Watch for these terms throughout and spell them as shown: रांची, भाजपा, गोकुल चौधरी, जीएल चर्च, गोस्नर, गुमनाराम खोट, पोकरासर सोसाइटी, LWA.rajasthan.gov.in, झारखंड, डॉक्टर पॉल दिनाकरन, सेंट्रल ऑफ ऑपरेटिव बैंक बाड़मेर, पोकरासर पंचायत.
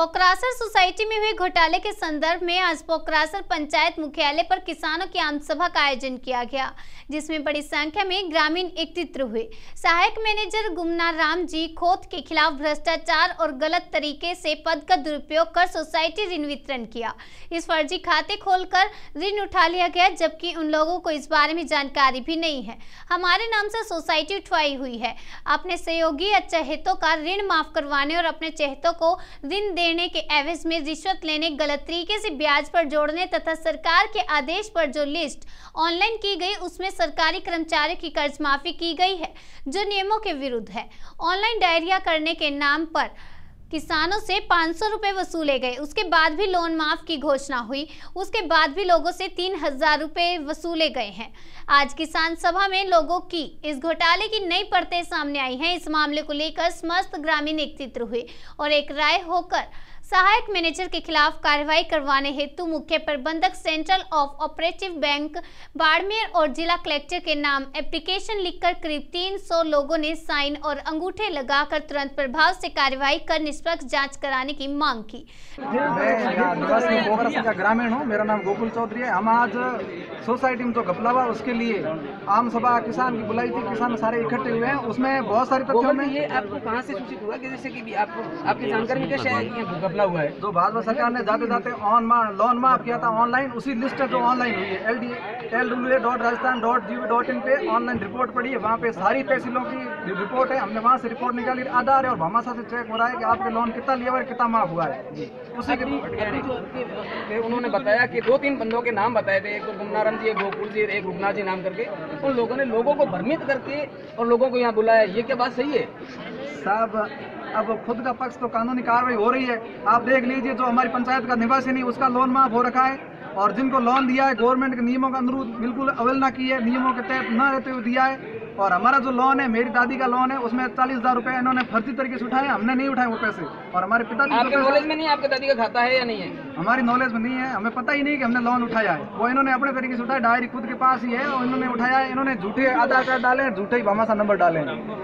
पोकरासर सोसाइटी में हुए घोटाले के संदर्भ में आज पोकरासर पंचायत मुख्यालय पर किसानों की आम सभा का आयोजन किया गया, जिसमें बड़ी संख्या में ग्रामीण एकत्रित हुए। सहायक मैनेजर गुमनाराम खोट के खिलाफ भ्रष्टाचार और गलत तरीके से पद का दुरुपयोग कर सोसाइटी ऋण वितरण किया। इस फर्जी खाते खोलकर ऋण उठा लिया गया, जबकि उन लोगों को इस बारे में जानकारी भी नहीं है। हमारे नाम से सोसाइटी उठवाई हुई है। अपने सहयोगी या चहेतों का ऋण माफ करवाने और अपने चहेतों को ऋण देने के एवज में रिश्वत लेने, गलत तरीके से ब्याज पर जोड़ने तथा सरकार के आदेश पर जो लिस्ट ऑनलाइन की गई उसमें सरकारी कर्मचारी की कर्ज माफी की गई है, जो नियमों के विरुद्ध है। ऑनलाइन डायरिया करने के नाम पर किसानों से 500 रुपये वसूले गए। उसके बाद भी लोन माफ की घोषणा हुई। उसके बाद भी लोगों से 3000 रुपये वसूले गए हैं। आज किसान सभा में लोगों की इस घोटाले की नई परतें सामने आई हैं। इस मामले को लेकर समस्त ग्रामीण एकत्रित हुए और एक राय होकर सहायक मैनेजर के खिलाफ कार्रवाई करवाने हेतु मुख्य प्रबंधक सेंट्रल ऑफ ऑपरेटिव बैंक बाड़मेर और जिला कलेक्टर के नाम एप्लीकेशन लिखकर करीब 300 लोगों ने साइन और अंगूठे लगाकर तुरंत प्रभाव से कार्रवाई कर निष्पक्ष जांच कराने की मांग की। मैं पोकरासर का ग्रामीण हूँ। मेरा नाम गोकुल चौधरी है। हम आज सोसाइटी में जो घपला हुआ उसके लिए आम सभा किसान की बुलाई थी। किसान सारे इकट्ठे हुए हैं। उसमें बहुत सारे तथ्यों में ये आपको कहाँ से सूचित हुआ, जैसे कि आपको आपकी जानकारी में कैसे आएगी? हुआ है जो भाजपा सरकार ने जाते जाते लोन माफ किया था ऑनलाइन, उसी लिस्ट जो ऑनलाइन हुई है LWA.rajasthan.gov.in पे ऑनलाइन रिपोर्ट पड़ी है। वहाँ पे सारी तहसीलों की रिपोर्ट है। हमने वहाँ से रिपोर्ट निकाली, आधार है और भामाशाह से चेक हो रहा है कि आपके लोन कितना लिया और कितना माफ हुआ है। उसी के उन्होंने बताया कि 2-3 बंदों के नाम बताए थे, एक गुमनाराम जी, एक गोकुल जी, एक गुमनाथ जी नाम करके। उन लोगों ने लोगों को भ्रमित करके और लोगों को यहाँ बुलाया। ये क्या बात सही है साहब? अब खुद का पक्ष तो कानूनी कार्रवाई हो रही है। आप देख लीजिए, जो हमारी पंचायत का निवासी नहीं उसका लोन माफ हो रखा है, और जिनको लोन दिया है गवर्नमेंट के नियमों का अनुरूप बिल्कुल अवहेलना की है, नियमों के तहत न रहते हुए दिया है। और हमारा जो लोन है, मेरी दादी का लोन है, उसमें 40,000 रुपये इन्होंने फर्जी तरीके से उठाए। हमने नहीं उठाए वो पैसे, और हमारे पिताजी आपके नॉलेज में नहीं है आपके दादी का खाता है या नहीं है? हमारी नॉलेज में नहीं है, हमें पता ही नहीं कि हमने लोन उठाया है। वो इन्होंने अपने तरीके से उठाया, डायरी खुद के पास ही है और इन्होंने उठाया है। इन्होंने झूठे आधार कार्ड डाले, झूठे ही भामाशाह नंबर डाले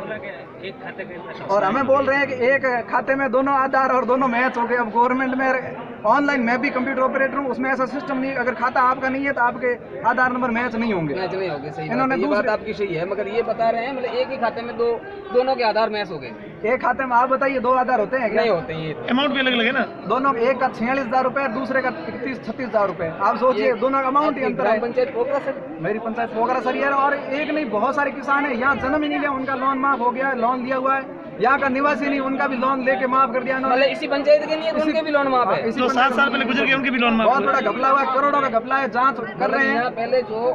और हमें बोल रहे हैं कि एक खाते में दोनों आधार और दोनों मैच हो गए। अब गवर्नमेंट में ऑनलाइन, मैं भी कंप्यूटर ऑपरेटर हूँ, उसमें ऐसा सिस्टम नहीं, अगर खाता आपका नहीं है तो आपके आधार नंबर मैच नहीं होंगे। सही इन्होंने बात आपकी सही है, मगर ये बता रहे हैं मतलब एक ही खाते में दोनों के आधार मैच हो गए। एक खाते में आप बताइए 2 आधार होते हैं क्या? नहीं होते हैं, अमाउंट भी अलग अलग है ना दोनों। एक का 46,000 रुपये, दूसरे का 31-36,000 रुपये। आप सोचिए दोनों का अमाउंट ही अंतर है। पंचायत पोकरासर, मेरी पंचायत पोकरासर है। और एक नहीं, बहुत सारे किसान है यहाँ जन्म ही नहीं लिया, उनका लोन माफ हो गया है, लोन लिया हुआ है। यहाँ का निवासी नहीं, उनका भी लोन लेके माफ कर दिया। इसी पंचायत के लिए उनके भी लोन माफ है। 7 साल पहले गुजर गए, उनके भी लोन माफ। बहुत बड़ा घपला हुआ, करोड़ों का घपला है। जांच कर रहे हैं। पहले जो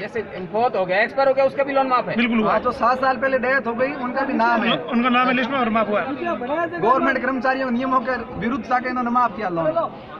जैसे इंफोत हो गया, एक्सपायर हो गया, उसका भी लोन माफ है। बिल्कुल हुआ, जो 7 साल पहले डेथ हो गई उनका भी नाम है, उनका नाम है लिस्ट में और माफ हुआ। गवर्नमेंट कर्मचारियों नियमों के विरुद्ध जाके इन्होंने माफ किया लोन।